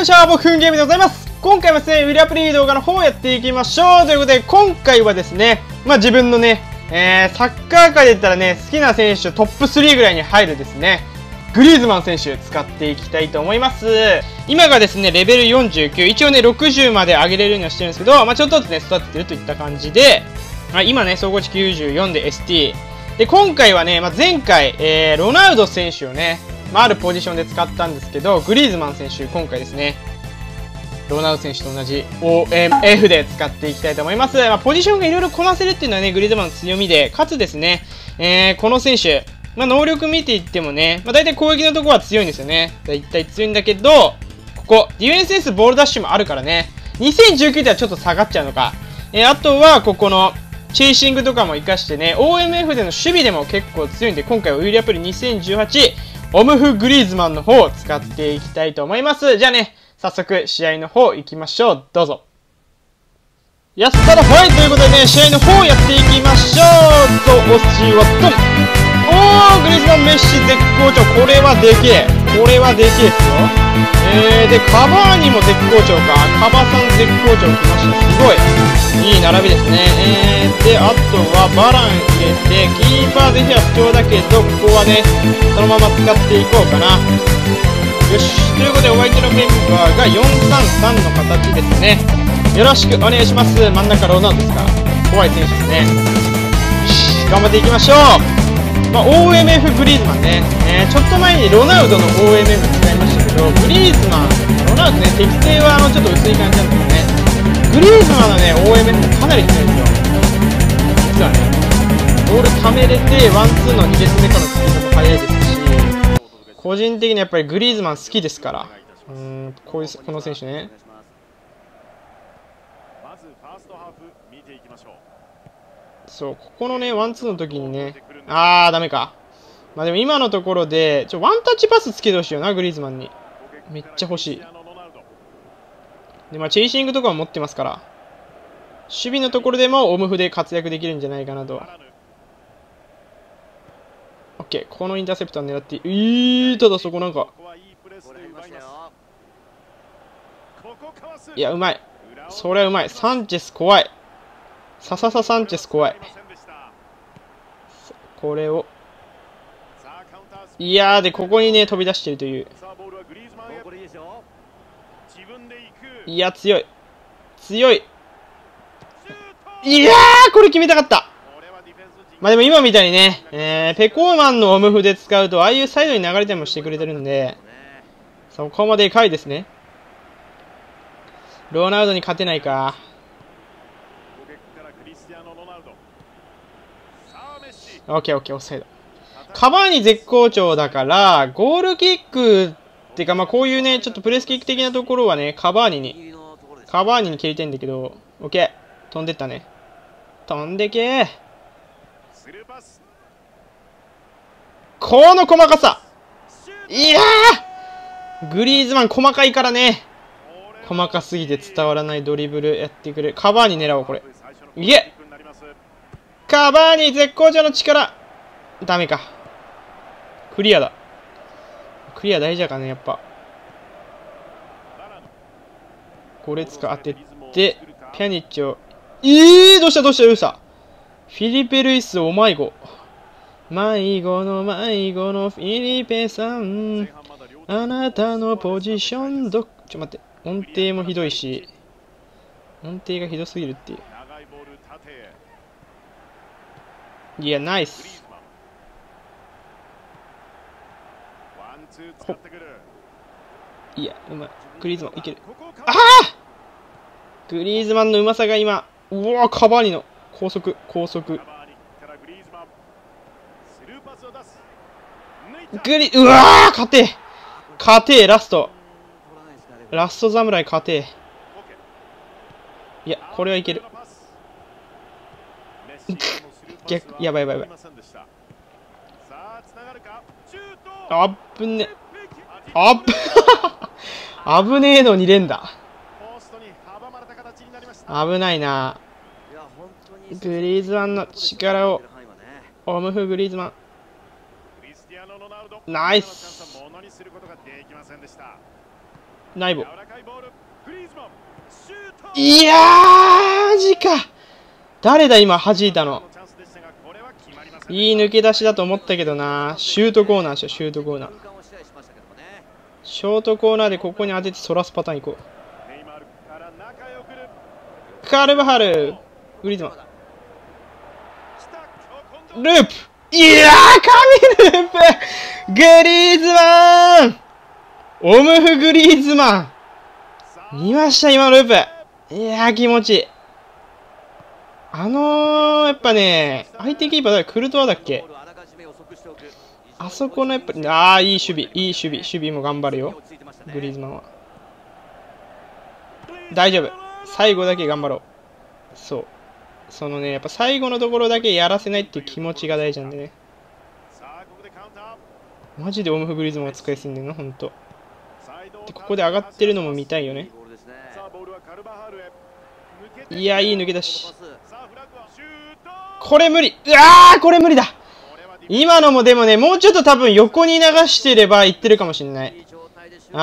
よいしょ、僕ゲームでございます。今回はですね、ウィルアプリ動画の方をやっていきましょうということで、今回はですね、自分のね、サッカー界で言ったらね、好きな選手トップ3ぐらいに入るですね、グリーズマン選手使っていきたいと思います。今がですね、レベル49、一応ね、60まで上げれるようにはしてるんですけど、ちょっとずつね、育ててるといった感じで、今ね、総合値94で ST。で、今回はね、前回、ロナウド選手をね、あるポジションで使ったんですけど、グリーズマン選手、今回ですね、ロナウド選手と同じ OMF で使っていきたいと思います。ポジションがいろいろこなせるっていうのはね、グリーズマンの強みで、かつですね、この選手、能力見ていってもね、大体攻撃のところは強いんですよね。大体強いんだけど、ここ、ディフェンスボールダッシュもあるからね、2019ではちょっと下がっちゃうのか。あとは、ここの、チェイシングとかも活かしてね、OMF での守備でも結構強いんで、今回はウィルアプリ2018、オムフグリーズマンの方を使っていきたいと思います。じゃあね、早速、試合の方行きましょう。どうぞ。やったら、はい、ということでね、試合の方やっていきましょう。おしわとん。グリーズマン、メッシ絶好調。これはでけえ、これはでけえっすよ。でカバーにも絶好調か。カバさん絶好調きました。すごいいい並びですね。であとはバラン入れて、キーパーぜひは不調だけど、ここはねそのまま使っていこうかな。よし、ということでお相手のメンバーが 4-3-3 の形ですね。よろしくお願いします。真ん中ロナウドですか、怖い選手ですね。よし、頑張っていきましょう。OMF グリーズマンね、ちょっと前にロナウドの OMF 使いましたけど、グリーズマン、ロナウドね、適性はちょっと薄い感じなんですけどね、グリーズマンのね、OMF もかなり強いんですよ、実はね、ボールためれて、ワンツーの2列目からのスピードも速いですし、個人的にやっぱりグリーズマン好きですから、この選手ね。そう、ここのね、ワンツーの時にね、ダメか。でも今のところで、ワンタッチパスつけてほしいよな、グリーズマンに。めっちゃ欲しい。で、チェイシングとかも持ってますから、守備のところでもオムフで活躍できるんじゃないかなと。OK、このインターセプター狙って、ただそこなんか。いや、うまい。それはうまい。サンチェス怖い。サンチェス怖い。これを、いやー、でここにね飛び出しているという、いや強い強い、いやー、これ決めたかった。でも今みたいにね、ペコーマンのオムフで使うとああいうサイドに流れたりもしてくれてるんで、そこまでかいですね。ロナウドに勝てないか。オフサイド。カバーに絶好調だから、ゴールキックっていうか、こういうね、ちょっとプレスキック的なところはね、カバーニに蹴りたいんだけど、オッケー、飛んでったね。飛んでけー。この細かさ。いやー、グリーズマン細かいからね、細かすぎて伝わらないドリブルやってくる。カバーニ狙おう、これ。いえ、カバーニ絶好調の力、ダメか。クリアだ。クリア大事だからね、やっぱ。ゴレツカ当てて、ピャニッチを。どうしたどうしたどうした。フィリペ・ルイス、お迷子。迷子のフィリペさん。あなたのポジションど、ちょ、待って。音程もひどいし、音程がひどすぎるっていう。いや、ナイス。いや、うまい。グリーズマンいける。グリーズマンのうまさが今。カバーニの高速。勝てえ、勝てえ、ラスト侍勝てえ。いや、これはいける。やばいやばいやばい。あっぶね。危ねえの2連打。危ないな。グリーズマンの力を。オムフグリーズマン。ナイス。内部。いやー、マジか。誰だ、今、弾いたの。いい抜け出しだと思ったけどな。シュートコーナーしよう、シュートコーナー。ショートコーナーでここに当てて反らすパターンいこう。カルバハル、グリーズマン。ループ。いやー、神ループ。グリーズマン、オムフグリーズマン。見ました、今のループ。いやー、気持ちいい。やっぱね、相手キーパー誰、クルトワだっけ。あそこのやっぱり、ああ、いい守備、いい守備、守備も頑張るよ、グリーズマンは。大丈夫、最後だけ頑張ろう。そう。そのね、やっぱ最後のところだけやらせないっていう気持ちが大事なんでね。マジでオムフグリーズマンが使いすぎてんの、ほんと。で、ここで上がってるのも見たいよね。いや、いい抜け出し。これ無理。うわー、これ無理だ。今のもでもね、もうちょっと多分横に流してればいってるかもしれない。インステ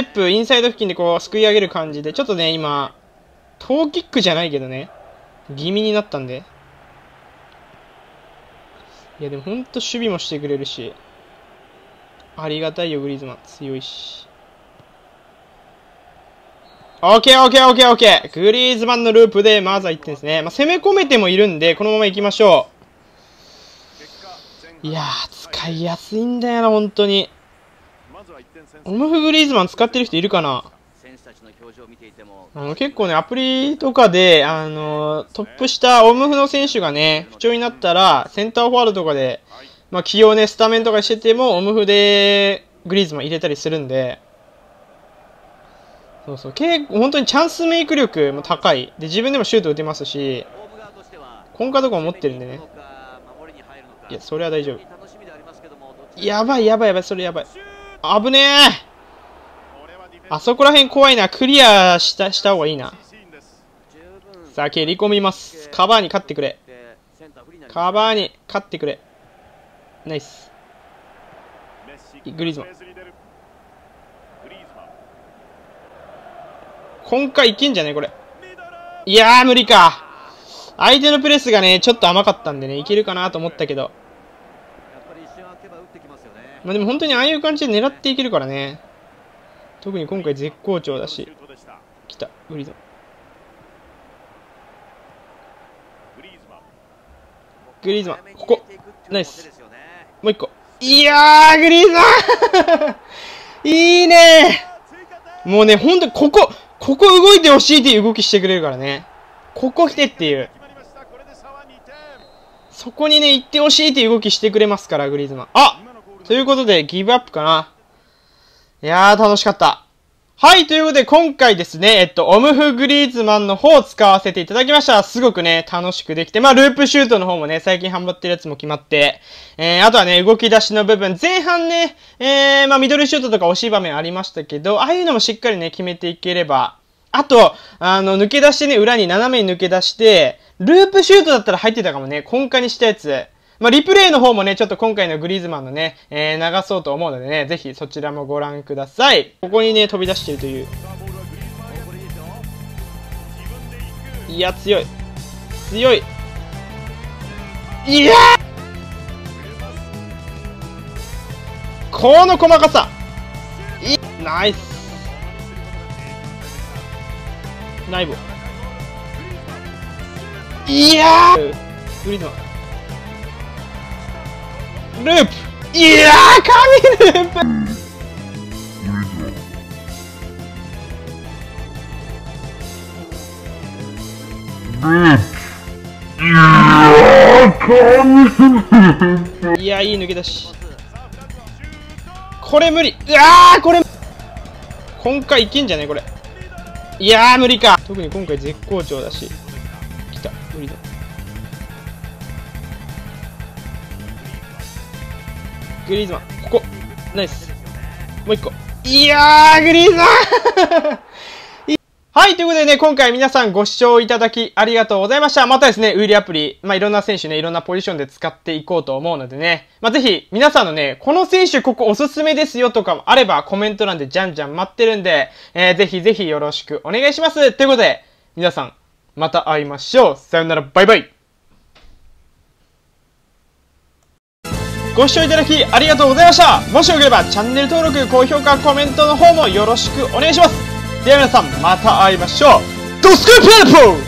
ップ、インサイド付近でこう、すくい上げる感じで、ちょっとね、今、トーキックじゃないけどね、気味になったんで。いや、でもほんと守備もしてくれるし、ありがたいよ、グリーズマン。強いし。オッケーオッケーオッケーオッケー。グリーズマンのループでまずは1点ですね。まあ、攻め込めてもいるんで、このまま行きましょう。いやー、使いやすいんだよな、本当に。オムフグリーズマン使ってる人いるかな。結構ね、アプリとかで、トップしたオムフの選手がね、不調になったら、センターフォワードとかで、まあ、起用ね、スタメンとかしてても、オムフでグリーズマン入れたりするんで、そうそう、本当にチャンスメイク力も高いで、自分でもシュート打てますし、コンカとかも持ってるんでね。いや、それは大丈夫。やばいやばいやばい、それやばい。危ねえ。あそこら辺怖いな。クリアした方がいいな。さあ、蹴り込みます。カバーに勝ってくれ、カバーに勝ってくれ。ナイス、グリーズマン。今回いけんじゃねこれ。いやー、無理か。相手のプレスがね、ちょっと甘かったんでね、いけるかなと思ったけど。まあでも本当にああいう感じで狙っていけるからね。特に今回絶好調だし。来た、グリーズマン。グリーズマン、ここ。ナイス。もう一個。いやー、グリーズマンいいねー。もうね、本当にここ動いてほしいっていう動きしてくれるからね。ここ来てっていう。そこにね、行ってほしいっていう動きしてくれますから、グリーズマン。あ、ということで、ギブアップかな。いやー、楽しかった。はい、ということで、今回ですね、オムフ・グリーズマンの方を使わせていただきました。すごくね、楽しくできて、まあ、ループシュートの方もね、最近ハマってるやつも決まって、あとはね、動き出しの部分、前半ね、まあ、ミドルシュートとか惜しい場面ありましたけど、ああいうのもしっかりね、決めていければ、あと、抜け出してね、裏に斜めに抜け出して、ループシュートだったら入ってたかもね、根幹にしたやつ。まあ、リプレイの方もね、ちょっと今回のグリーズマンのね、流そうと思うのでね、ぜひそちらもご覧ください。ここにね、飛び出しているという。いや、強い。強い。いやー、この細かさ。ナイス。内部。いやー、グリーズマン。ループ。いやー、神ループ。いやー、いい抜け出し。これ無理。うわー、これ今回いけんじゃねこれ。いやー、無理か。特に今回絶好調だし。来た、無理だ。グリーズマン、ここ。ナイス。もう一個。いやー、グリーズマンはい、ということでね、今回皆さんご視聴いただきありがとうございました。またですね、ウィリアプリ、いろんな選手ね、いろんなポジションで使っていこうと思うのでね、ぜひ皆さんのね、この選手ここおすすめですよとかあればコメント欄でじゃんじゃん待ってるんで、ぜひぜひよろしくお願いします。ということで、皆さんまた会いましょう。さよなら、バイバイ。ご視聴いただきありがとうございました。もしよければチャンネル登録、高評価、コメントの方もよろしくお願いします。では皆さんまた会いましょう。ドスクープランプロ